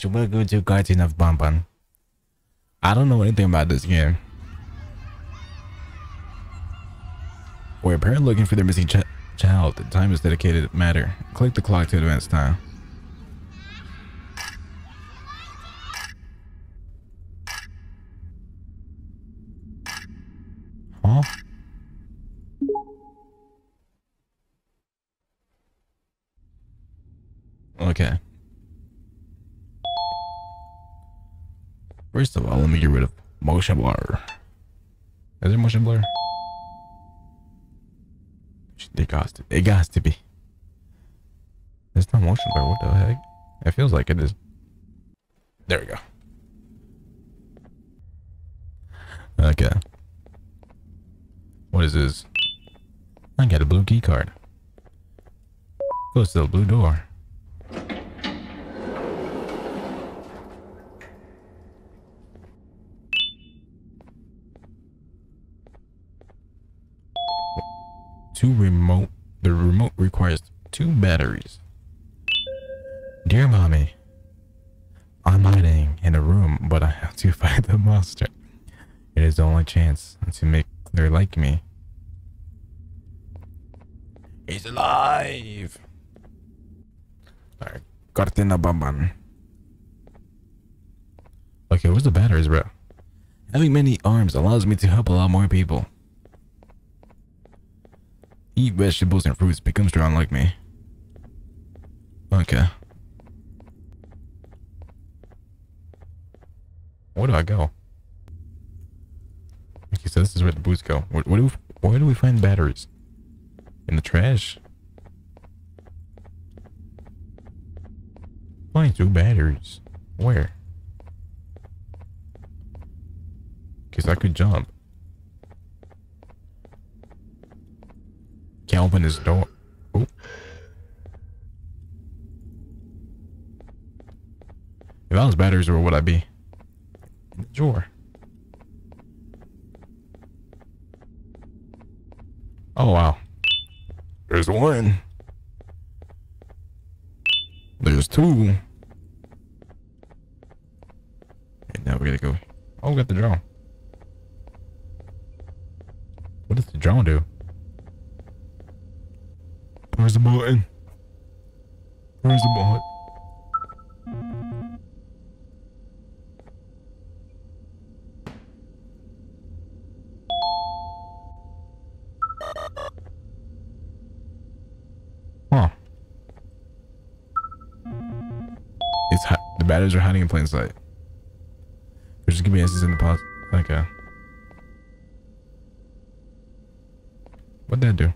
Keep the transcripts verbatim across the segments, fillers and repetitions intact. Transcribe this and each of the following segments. Please, welcome to Garten of Banban. I don't know anything about this game. We're a parent looking for their missing ch child. The time is dedicated matter. Click the clock to advance time. Huh? Okay. First of all, let me get rid of motion blur. Is there motion blur? They got to. It got to be. It's not motion blur. What the heck? It feels like it is. There we go. Okay. What is this? I got a blue key card. Goes to the blue door. Two remote. The remote requires two batteries. Dear mommy, I'm hiding in a room, but I have to fight the monster. It is the only chance to make her like me. He's alive. All right, Garten of Banban. Okay, where's the batteries, bro? Having many arms allows me to help a lot more people. Eat vegetables and fruits, become strong like me. Okay. Where do I go? Okay, so this is where the boots go. Where, where, do, we, where do we find batteries? In the trash? Find two batteries. Where? Okay, so I could jump. Can't open this door. Oh. If I was batteries, where would I be? In the drawer. Oh, wow. There's one. There's two. And now we gotta go. Oh, we got the drone. What does the drone do? Where's the button? Where's the button? Huh. It's hot. The batteries are hiding in plain sight. There's just gonna be answers in the pause. Okay. What'd that do?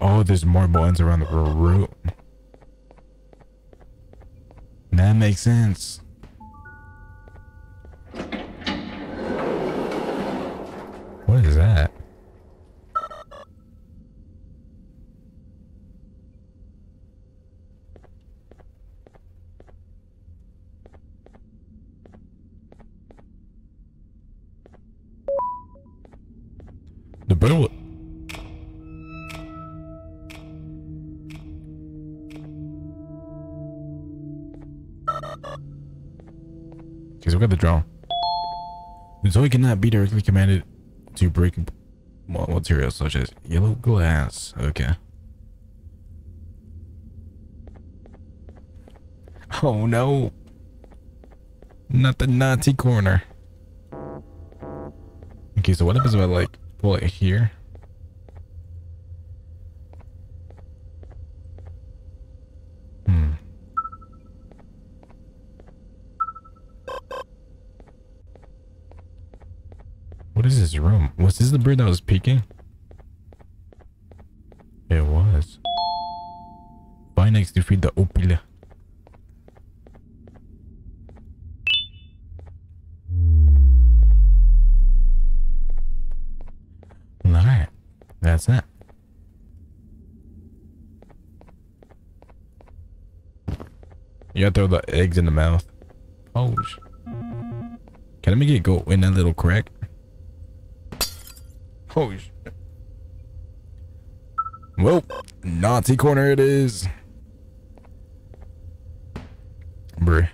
Oh, there's more buttons around the room. That makes sense. What is that? The bullet. Okay, so we got the drone. The toy cannot be directly commanded to break materials such as yellow glass. Okay. Oh no! Not the Nazi corner. Okay, so what happens if I like pull it here? What is this room? Was this the bird that was peeking? It was. Buy next to feed the opila. Alright, that's that. You gotta throw the eggs in the mouth. Oh, can I make it go in that little crack? Holy shit. Well, Nazi corner it is. Bruh.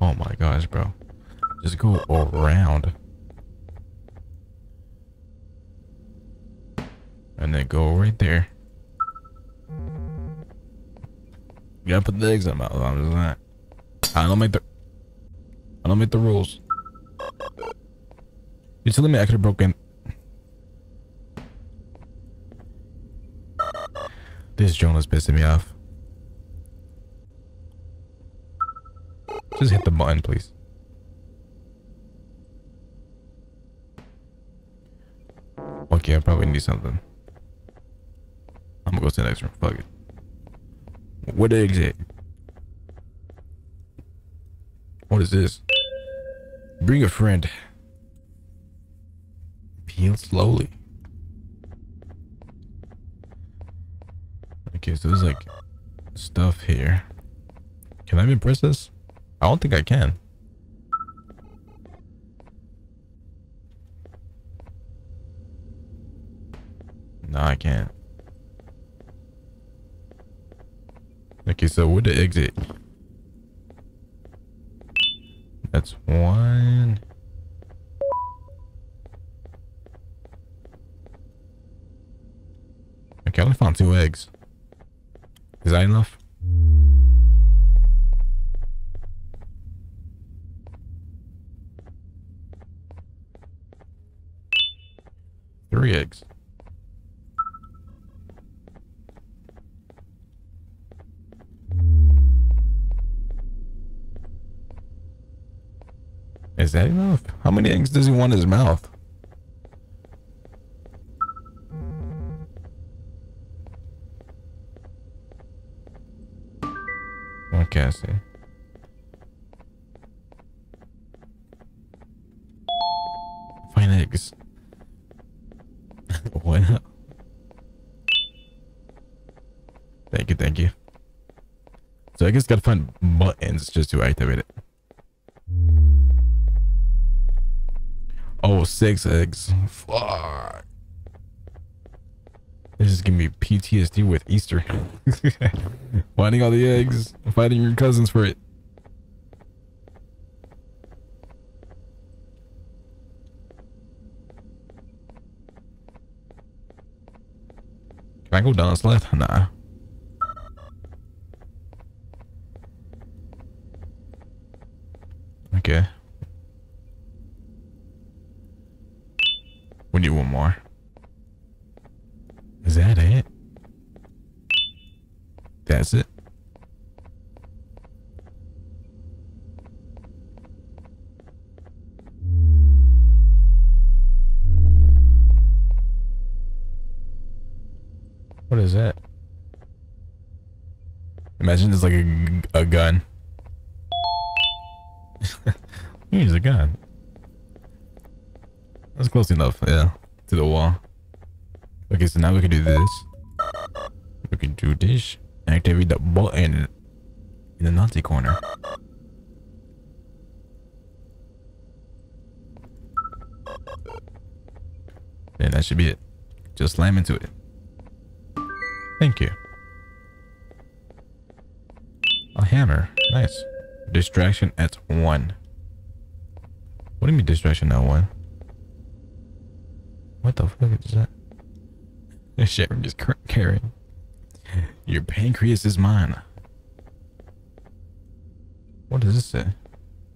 Oh my gosh, bro. Just go around. And then go right there. You gotta put the eggs on my mouth. I don't make the I don't make the rules. You're telling me I could have broken this? Jonas pissing me off. Just hit the button, please. Okay, I probably need something. I'm gonna go to the next room. Fuck it. What the exit? What is this? Bring a friend. Peel slowly. Okay, so there's like stuff here. Can I even press this? I don't think I can. No, I can't. Okay, so where the exit? That's one. Okay, I only found two eggs. Is that enough? Three eggs. Is that enough? How many eggs does he want in his mouth? Okay, I see. Find eggs. What? Thank you, thank you. So I guess gotta find buttons just to activate it. Oh, six eggs. Fuck. This is giving me P T S D with Easter. Finding all the eggs, fighting your cousins for it. Can I go down this left? Nah. Okay. We need one more. Is that it? That's it. What is that? Imagine it's like a, a gun. Here's a gun. That's close enough, yeah, to the wall. Okay, so now we can do this. We can do this. Activate the button in the Nazi corner. And that should be it. Just slam into it. Thank you. A hammer. Nice. Distraction at one. What do you mean distraction at one? What the fuck is that? This shit I'm just carrying. Your pancreas is mine. What does this say?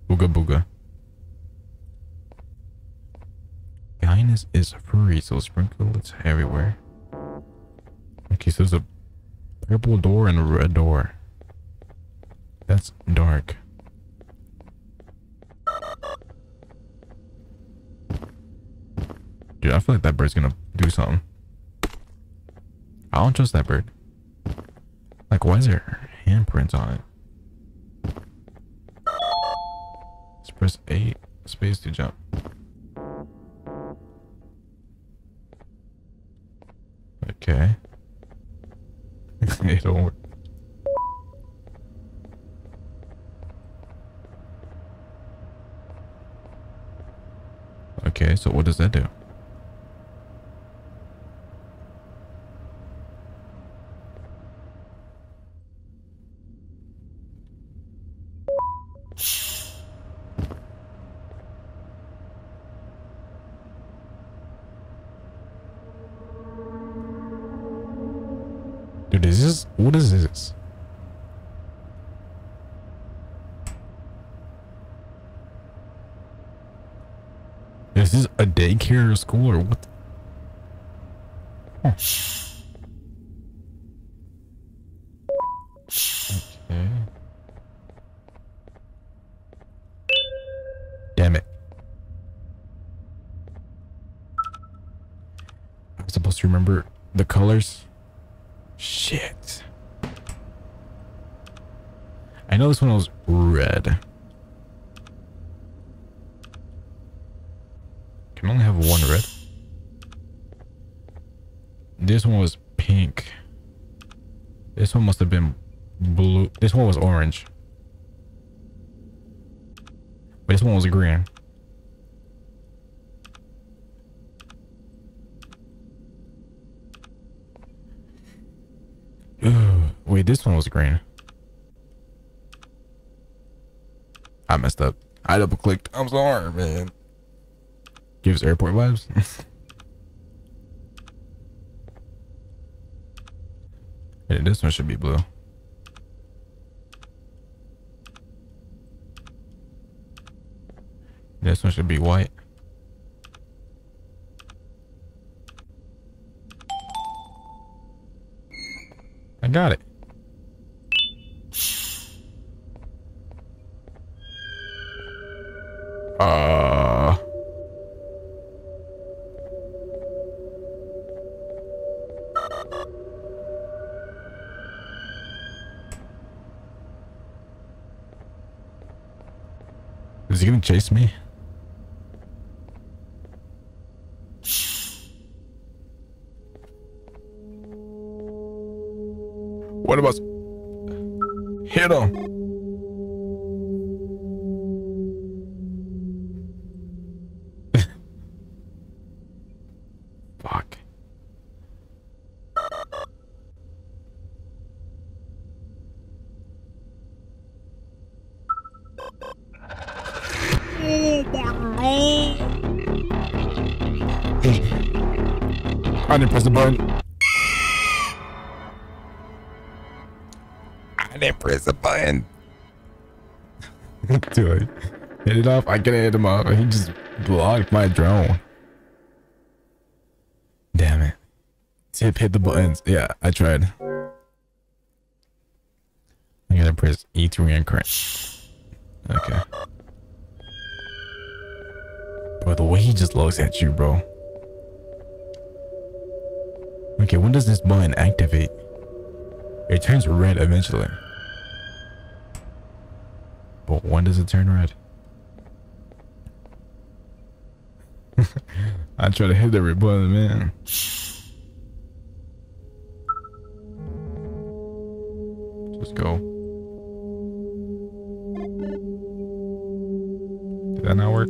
Booga booga. Kindness is free, so sprinkle it's everywhere. Okay, so there's a purple door and a red door. That's dark. Dude, I feel like that bird's gonna do something. I don't trust that bird. Like, why is there handprints on it? Let's press A space to jump. Okay. It don't work. Okay, so what does that do? Dude, is this, what is this? Is this a daycare or school or what? Huh. Okay. Damn it. I'm supposed to remember the colors. Shit. I know this one was red. I only have one red. This one was pink. This one must have been blue. This one was orange. But this one was green. Ooh, wait, this one was green. I messed up. I double clicked. I'm sorry, man. Gives airport vibes. Hey, this one should be blue. This one should be white. I got it. Uh... Is he gonna chase me? What about... Hit him! Fuck. I didn't press the button. I didn't press the button. Dude, hit it off. I couldn't hit him off. He just blocked my drone. Damn it. Tip hit the buttons. Yeah, I tried. I gotta press E to re-encrypt. Okay. Bro, the way he just looks at you, bro. Okay, when does this button activate? It turns red eventually. But when does it turn red? I try to hit the red button, man. Just go. Did that not work?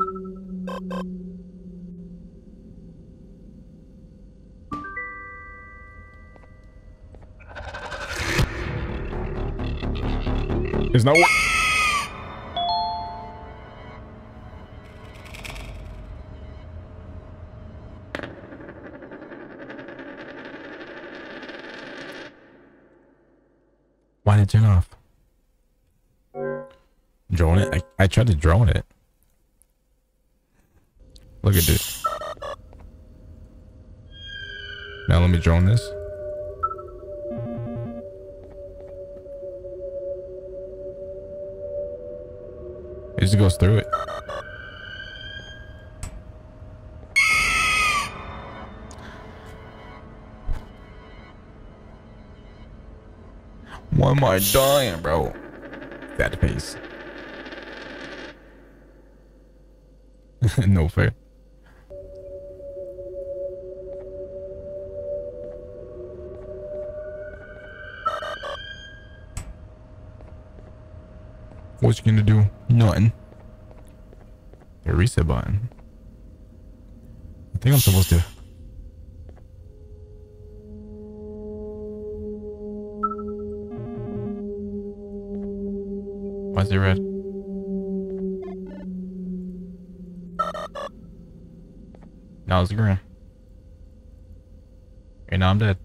It's not working. Why did it turn off? Drone it? I, I tried to drone it. Look at this. Now let me drone this. It just goes through it. Why am I dying, bro? That face. No fair. What's you gonna do? Nothing. A reset button. think I'm supposed to. Why is it red? Now it's green. Okay, now I'm dead.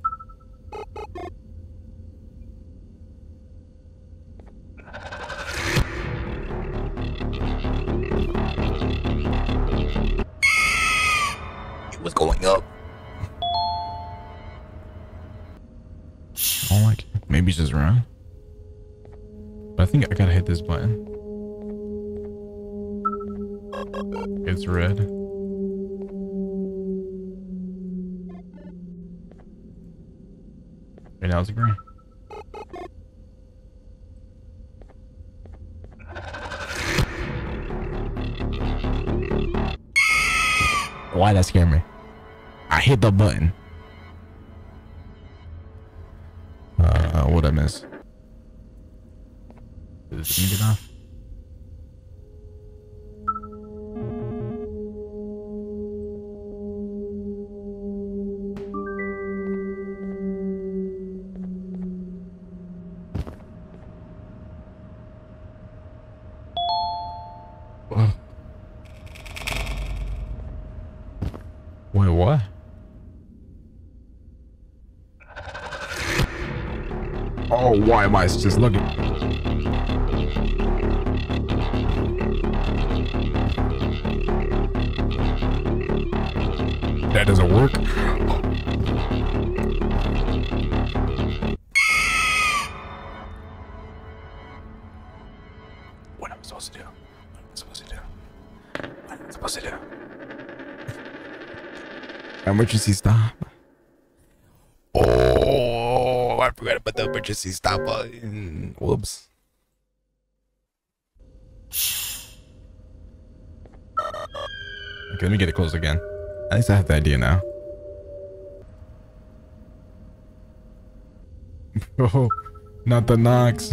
It was going up. I don't like it. Maybe it's just wrong. But I think I gotta hit this button. It's red. And now it's green. Why that scared me? I hit the button. Uh, what I miss? Did this thing get off? Wait, what? Oh, why am I just looking? That doesn't work. What am I supposed to do? What am I supposed to do? What am I supposed to do? Emergency stop. Oh, I forgot about the emergency stop button. Whoops. Okay, let me get it closed again. At least I have the idea now. Bro, not the knocks.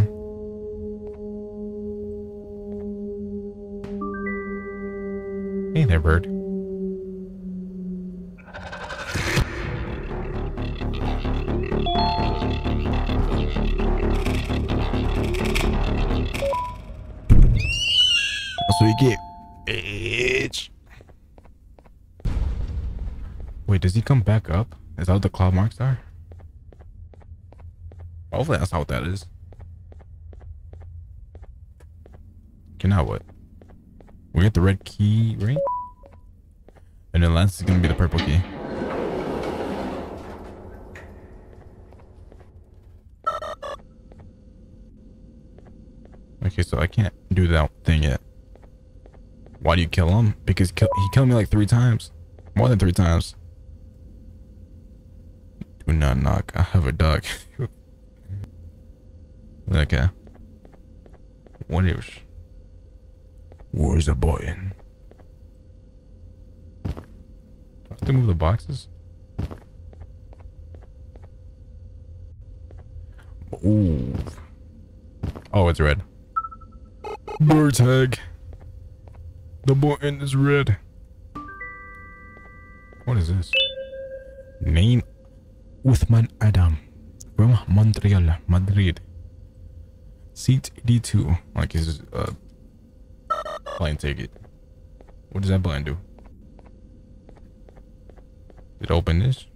Hey there, bird. So you get, bitch. Wait, does he come back up? Is that what the claw marks are? Hopefully that's how that is. Okay, now what? We get the red key, right? And then last is gonna be the purple key. Okay, so I can't do that thing yet. Why do you kill him? Because kill, he killed me like three times. More than three times. Do not knock. I have a dog. Okay. What is? Where's the button? Do I have to move the boxes? Ooh. Oh, it's red. Bird tag. The button is red. What is this? Name Uthman Adam from Montreal, Madrid. Seat D two. Like his uh, plane ticket. What does that button do? Did it open this?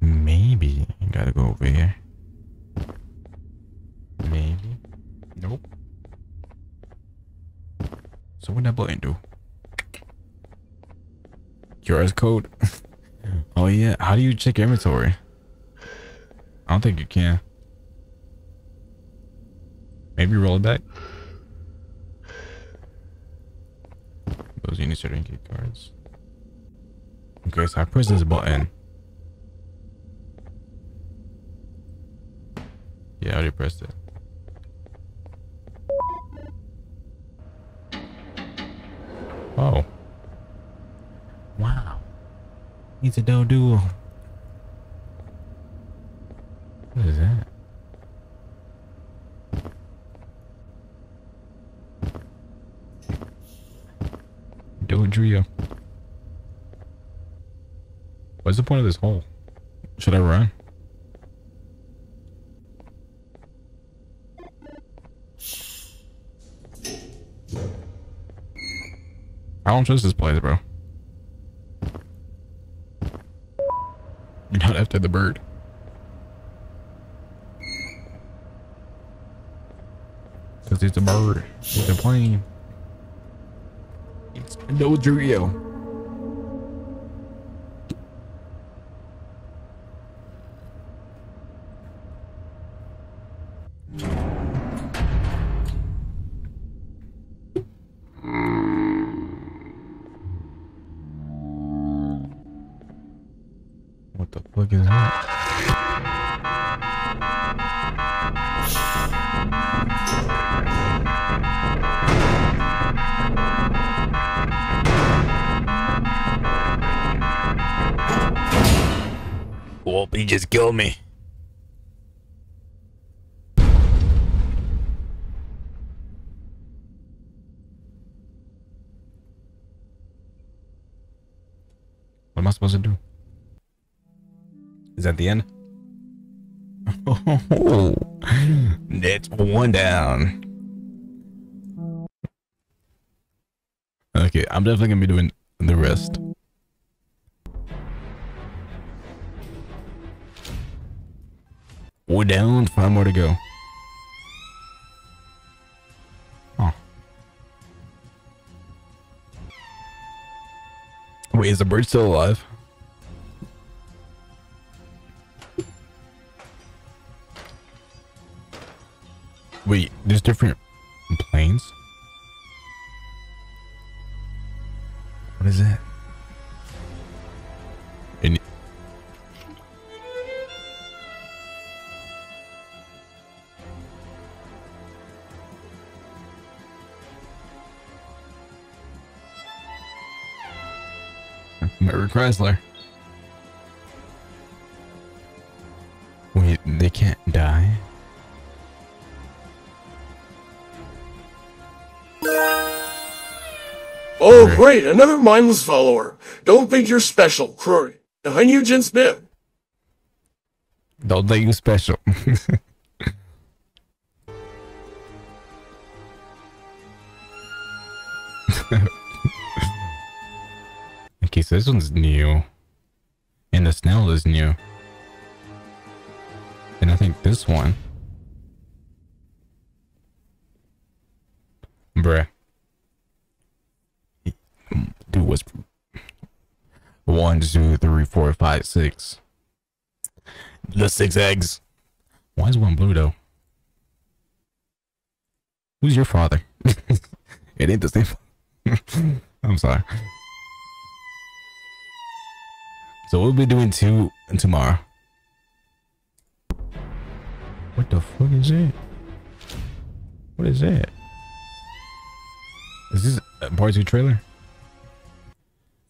Maybe. You gotta go over here. Maybe. Nope. So what did that button do? Q R code. Oh yeah. How do you check your inventory? I don't think you can. Maybe roll it back. Those you need certain key cards. Okay, so I press this button. Yeah, I already pressed it. Oh. Wow. He's a doe duel. What is that? Dodrio. What's the point of this hole? Should I run? I don't trust this place, bro. You're not after the bird. Because it's a bird. It's a plane. It's a Dodrio. What the fuck is that? Whoop, he just killed me. What am I supposed to do? Is that the end? Oh, that's one down. Okay, I'm definitely gonna be doing the rest. We're down, five more to go. Oh. Wait, is the bird still alive? Wait, there's different planes? What is that? Chrysler. Wait, they can't die? Oh, right. Great, another mindless follower. Don't think you're special, Crory. Hanyujin Smith. Don't think you're special. Okay, so this one's new, and the snail is new, and I think this one, bruh, dude, what's one, two, three, four, five, six, the six eggs. Why is one blue though? Who's your father? It ain't the same. I'm sorry. So we'll be doing two tomorrow. What the fuck is that? What is that? Is this a part two trailer?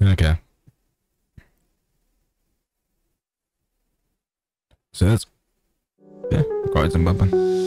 Okay. So that's yeah, Garten of Banban.